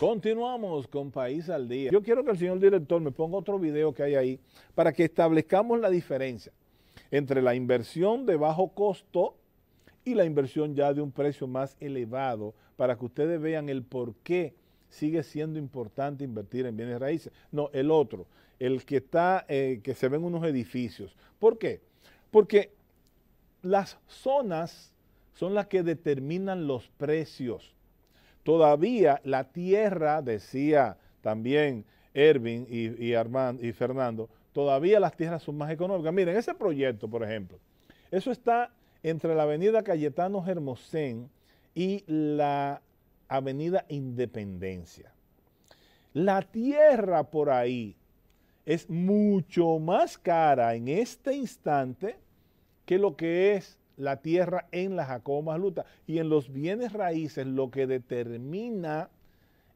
Continuamos con País al Día. Yo quiero que el señor director me ponga otro video que hay ahí para que establezcamos la diferencia entre la inversión de bajo costo y la inversión ya de un precio más elevado, para que ustedes vean el por qué sigue siendo importante invertir en bienes raíces. No, el otro, el que está, que se ven unos edificios. ¿Por qué? Porque las zonas son las que determinan los precios. Todavía la tierra, decía también Erwin y Fernando, todavía las tierras son más económicas. Miren, ese proyecto, por ejemplo, eso está entre la avenida Cayetano Germosén y la avenida Independencia. La tierra por ahí es mucho más cara en este instante que lo que es la tierra en la Jacobo Majluta, y en los bienes raíces lo que determina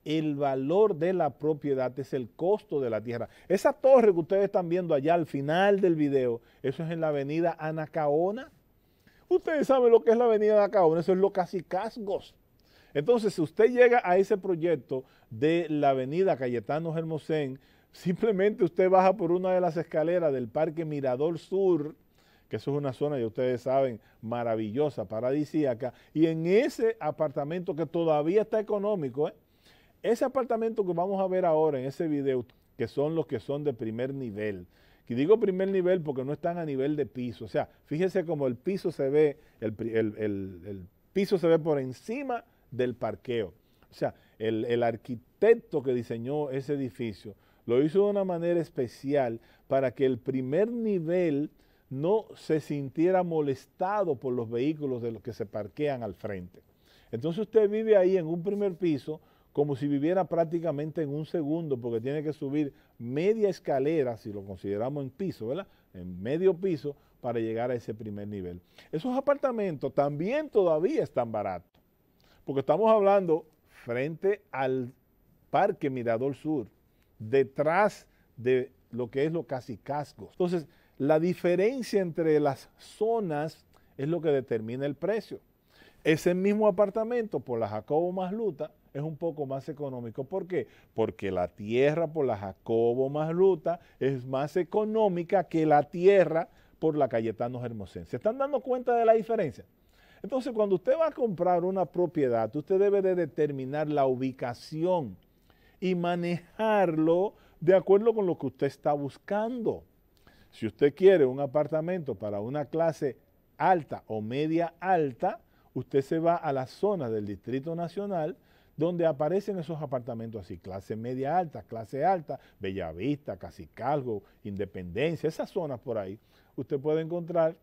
el valor de la propiedad es el costo de la tierra. Esa torre que ustedes están viendo allá al final del video, eso es en la avenida Anacaona. Ustedes saben lo que es la avenida Anacaona, eso es los Cacicazgos. Entonces, si usted llega a ese proyecto de la avenida Cayetano Germosén, simplemente usted baja por una de las escaleras del parque Mirador Sur, que eso es una zona, ya ustedes saben, maravillosa, paradisíaca, y en ese apartamento que todavía está económico, ese apartamento que vamos a ver ahora en ese video, que son los que son de primer nivel, que digo primer nivel porque no están a nivel de piso, o sea, fíjense como el piso se ve, el piso se ve por encima del parqueo, o sea, el arquitecto que diseñó ese edificio lo hizo de una manera especial para que el primer nivel no se sintiera molestado por los vehículos de los que se parquean al frente. Entonces usted vive ahí en un primer piso como si viviera prácticamente en un segundo, porque tiene que subir media escalera, si lo consideramos en piso, ¿verdad? En medio piso para llegar a ese primer nivel. Esos apartamentos también todavía están baratos, porque estamos hablando frente al Parque Mirador Sur, detrás de lo que es los Cacicazgos. Entonces, la diferencia entre las zonas es lo que determina el precio. Ese mismo apartamento por la Jacobo Majluta es un poco más económico. ¿Por qué? Porque la tierra por la Jacobo Majluta es más económica que la tierra por la Cayetano Germosén. ¿Se están dando cuenta de la diferencia? Entonces, cuando usted va a comprar una propiedad, usted debe de determinar la ubicación y manejarlo de acuerdo con lo que usted está buscando. Si usted quiere un apartamento para una clase alta o media alta, usted se va a las zonas del Distrito Nacional donde aparecen esos apartamentos así, clase media alta, clase alta, Bella Vista, Cacicazgos, Independencia, esas zonas por ahí. Usted puede encontrar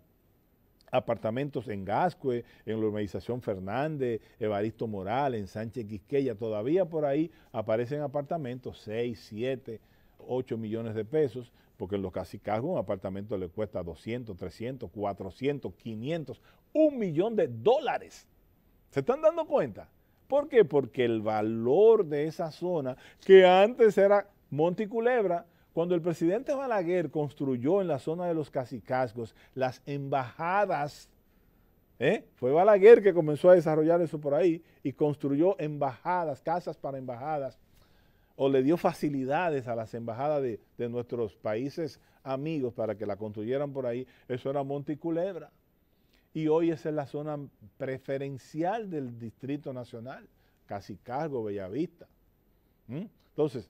apartamentos en Gascue, en la urbanización Fernández, Evaristo Morales, en Sánchez Quisqueya, todavía por ahí aparecen apartamentos 6, 7, 8 millones de pesos, porque en los Cacicazgos un apartamento le cuesta 200, 300, 400, 500, $1.000.000. ¿Se están dando cuenta? ¿Por qué? Porque el valor de esa zona, que antes era Monte y Culebra, cuando el presidente Balaguer construyó en la zona de los Cacicazgos las embajadas, fue Balaguer que comenzó a desarrollar eso por ahí y construyó embajadas, casas para embajadas, o le dio facilidades a las embajadas de nuestros países amigos para que la construyeran por ahí. Eso era Monte y Culebra. Y hoy esa es la zona preferencial del Distrito Nacional, Cacicazgos, Bella Vista. Entonces,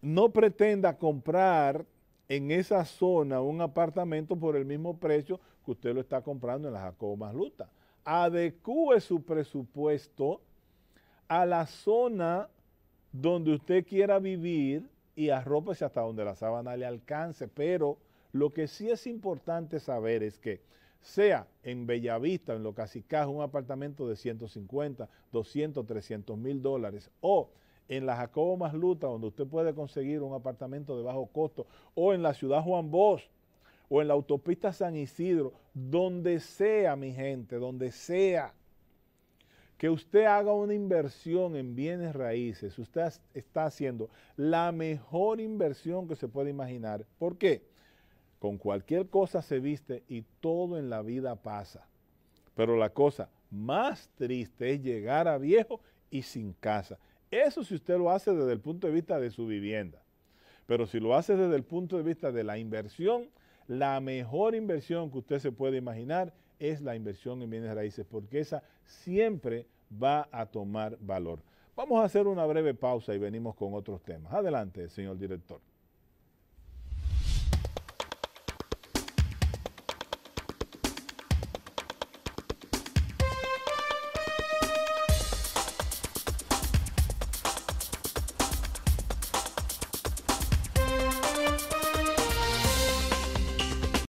no pretenda comprar en esa zona un apartamento por el mismo precio que usted lo está comprando en la Jacobo Majluta. Adecúe su presupuesto a la zona donde usted quiera vivir y arrópese hasta donde la sábana le alcance, pero lo que sí es importante saber es que sea en Bellavista, en los Cacicazgos, un apartamento de 150, 200, 300 mil dólares, o en la Jacobo Majluta, donde usted puede conseguir un apartamento de bajo costo, o en la ciudad Juan Bosch, o en la autopista San Isidro, donde sea, mi gente, donde sea, que usted haga una inversión en bienes raíces, usted está haciendo la mejor inversión que se puede imaginar. ¿Por qué? Con cualquier cosa se viste y todo en la vida pasa. Pero la cosa más triste es llegar a viejo y sin casa. Eso si usted lo hace desde el punto de vista de su vivienda. Pero si lo hace desde el punto de vista de la inversión, la mejor inversión que usted se puede imaginar es la inversión en bienes raíces, porque esa siempre va a tomar valor. Vamos a hacer una breve pausa y venimos con otros temas. Adelante, señor director.